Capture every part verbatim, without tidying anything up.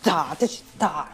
됐다 됐다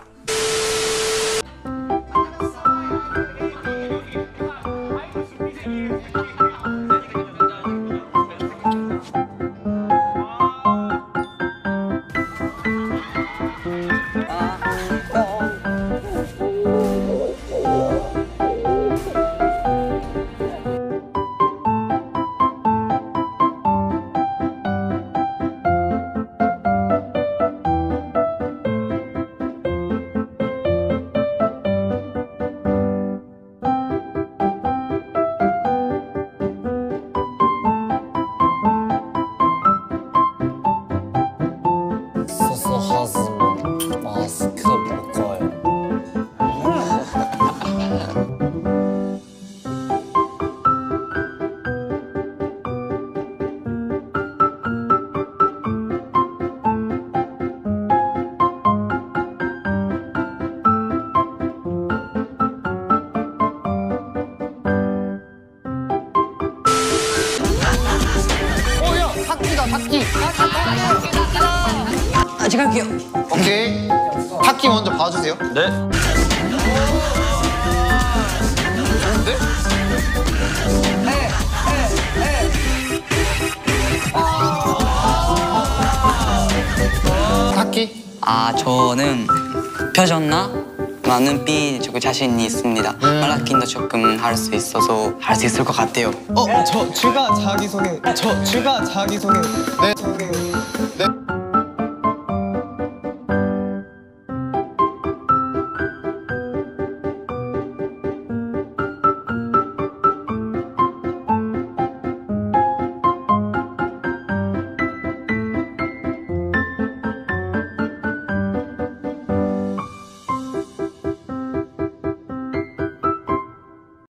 타키! 아, 제가 할게요. 오케이. 타키 먼저 봐주세요. 네. 좋은데? 네, 네, 네. 타키? 아, 저는 펴졌나? 많은 삐 조금 자신이 있습니다. 음. 말라킨도 조금 할 수 있어서 할 수 있을 것 같아요. 어, 저 주가 자기 소개. 저 주가 자기 소개. 네. 소개. 네.